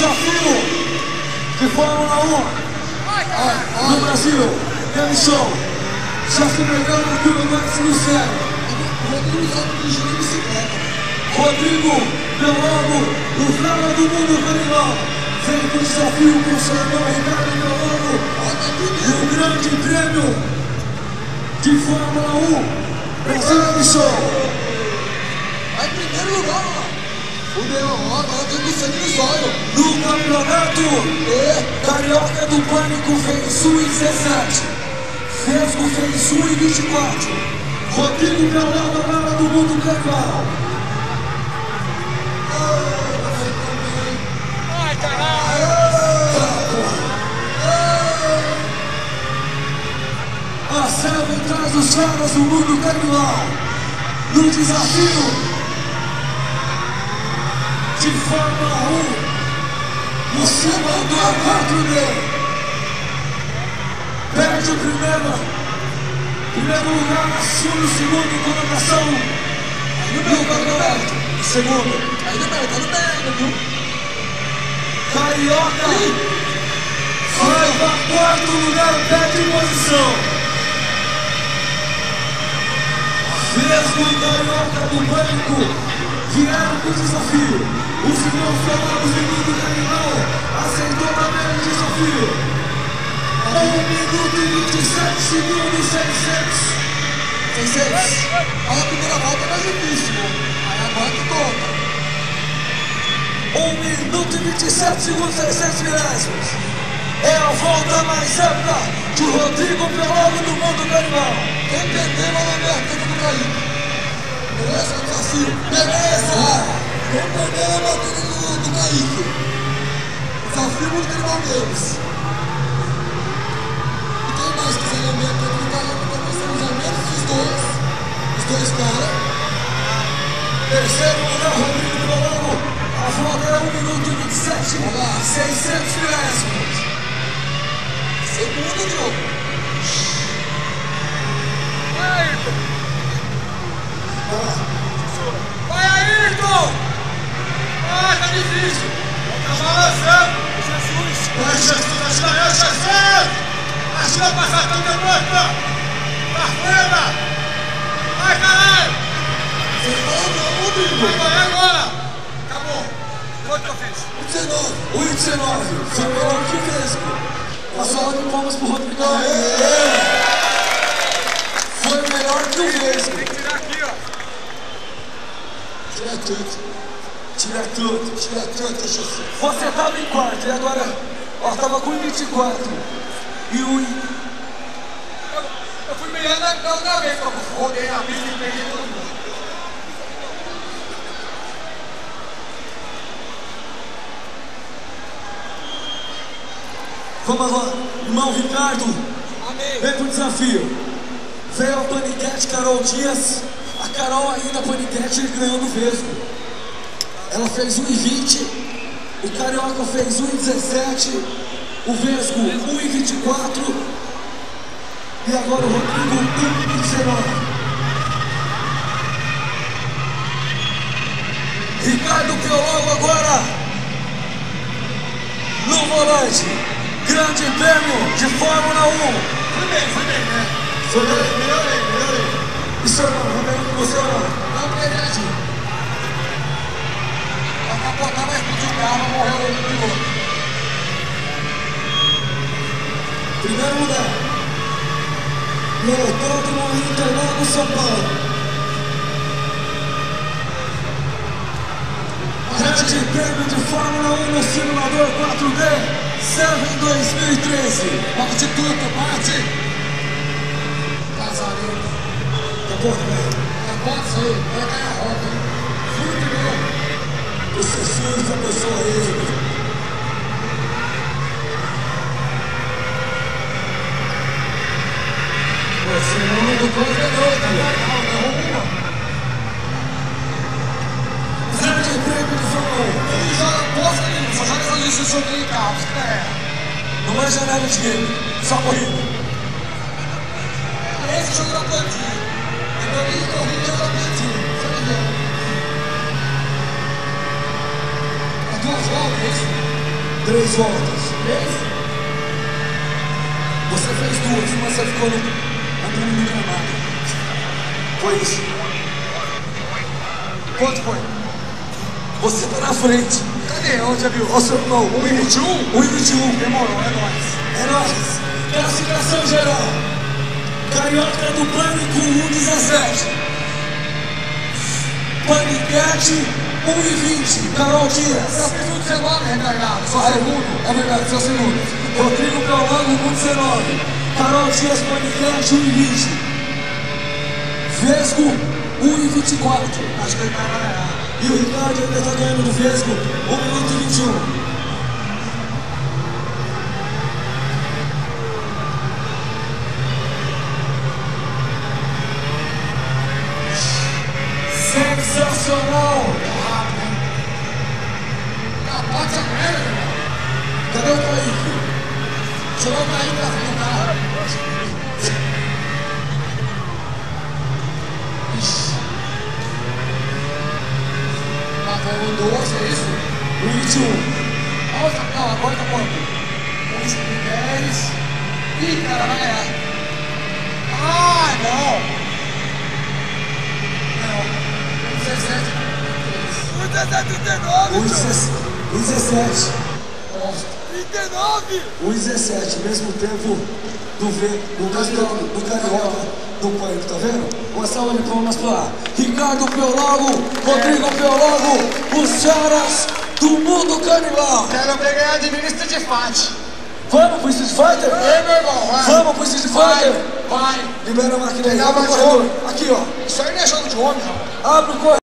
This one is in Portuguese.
desafio de Fórmula 1 no Brasil. Grande show. Já se pegando o quilômetro do céu. Rodrigo Piologo, o cara do Mundo Canibal, vem com o desafio com o senador Ricardo Belo e o grande prêmio de Fórmula 1 Brasil Show. Vai em primeiro lugar, o D.O.O. tá dando sangue nos olhos. No campeonato, Carioca do Pânico fez 1,17. Vesgo fez 1,24. Rodrigo Piologo, a cara do Mundo Canibal. Ai, caralho! A serva traz os caras do Mundo Canibal no desafio de Fórmula 1, você mandou a 4D. Perde o primeiro lugar, assume o segundo em colocação. Aí no meio, o segundo. Aí no meio, tá no meio, viu? Carioca vai para quarto lugar, perde posição. Mesmo o Carioca do Pânico viraram com o desafio. O senhor Fernando do Mundo Canibal aceitou também o desafio. 1 minuto e 27 segundos, 6 sets. 6 sets? A primeira volta é mais difícil, né? Aí agora que conta. 1 minuto e 27 segundos, 6 sets. É a volta mais rápida de Rodrigo Péolago do Mundo Canibal. Quem perdeu a abertura do Kaique. Beleza, desafio. Beleza! Vou perder a bateria do Kaique. Desafio muito canibal deles. E quem mais que se alimenta do Kaique? Nós temos a menos dos dois. Os dois caras. Terceiro lugar, Rodrigo Piologo. A volta é 1 minuto e 27. Olha lá, 600 milésimos. Segundo jogo. Vai, vai, Ayrton! Ah, tá difícil! Tá balançando! Jesus! Vai, Jesus! Ajuda eu, Jesus! Ajuda a passar tão de morta! Pra frente! Vai, caralho! Vai, vai agora! Acabou! Quanto que eu fiz? 1,19! Só pelo que fez, pô! Passou lá de palmas pro Rodrigo! Foi melhor que o Vesgo! Tem que tirar aqui, ó! Tira tudo, Jesus. Você tava em quarto e agora, ó, tava com 24. E o... Eu fui melhor na vez, como rodei na vida e perdi todo mundo. Vamos lá, irmão Ricardo. Amém. Vem pro desafio. Veio a Panicat, Carol Dias. A Carol ainda, Panicat, ganhou do Vesgo. Ela fez 1,20. O Carioca fez 1,17. O Vesgo 1,24. E agora o Rodrigo 1,19. Ricardo Péolago agora no volante. Grande prêmio de Fórmula 1. Foi bem, né? Foi bem, melhorei. Isso é o você ou não? Não, perdi. Vai capotar, vai explodir o carro, morreu ele no piloto. Primeiro lugar. No autódromo Interlagos, São Paulo. Grande prêmio de Fórmula 1 no simulador 4D, serve em 2013. Parte tudo, parte. Casarinho. Pode sair, vai cair a roda, hein? Muito bom! Você surge a pessoa aí, você não depois da noite, não. Grande prêmio do Fórmula 1. Ele joga bosta nenhuma, só joga essa lista de jogo em carro, não é janela de game, só corrida. É esse jogo da plantinha. Eu vi corrida da plantinha, você não viu? É duas voltas. Três voltas. Três? Você fez duas, mas você ficou andando no gramado. Foi isso. Quanto foi? Você tá na frente. Cadê? Onde já viu? Nossa, irmão, 1,21? 1,21. Demorou, é nóis. É nóis. Classificação geral. Carioca do Pânico, 1,17. Panicat. 1,20, Carol Dias. Já fez 1,19, recargado. Só segundo. É verdade, só segundo. Rodrigo Piologo, 1,19. Carol Dias, Panicat, 1,20. Vesgo, 1,24. Acho que ele tá ganhando. E o Ricardo ainda tá ganhando do Vesgo, 1,21. Sensacional! Cadê o Kaique? Chegou o Kaique pra final. Ixi. Tá bom, 12, é isso? 1,21. Outra, não, agora tá quanto? 1,10. Ih, cara, vai ganhar. Ah, não! Não, 1,17. 1,17. 39! 1,17, mesmo tempo do Carioca do Pânico, tá vendo? Uma salva de palmas pra Ricardo Péolago, Rodrigo Piologo, os caras do Mundo Canibal! Quero ver ganhar de Street Fighter! Vamos pro Street Fighter? É, meu irmão, vai! Vamos pro Street Fighter? Vai! Libera a máquina aí, abre o corredor! Aqui, ó! Isso aí não é jogo de homem, rapaz! Abre o corredor!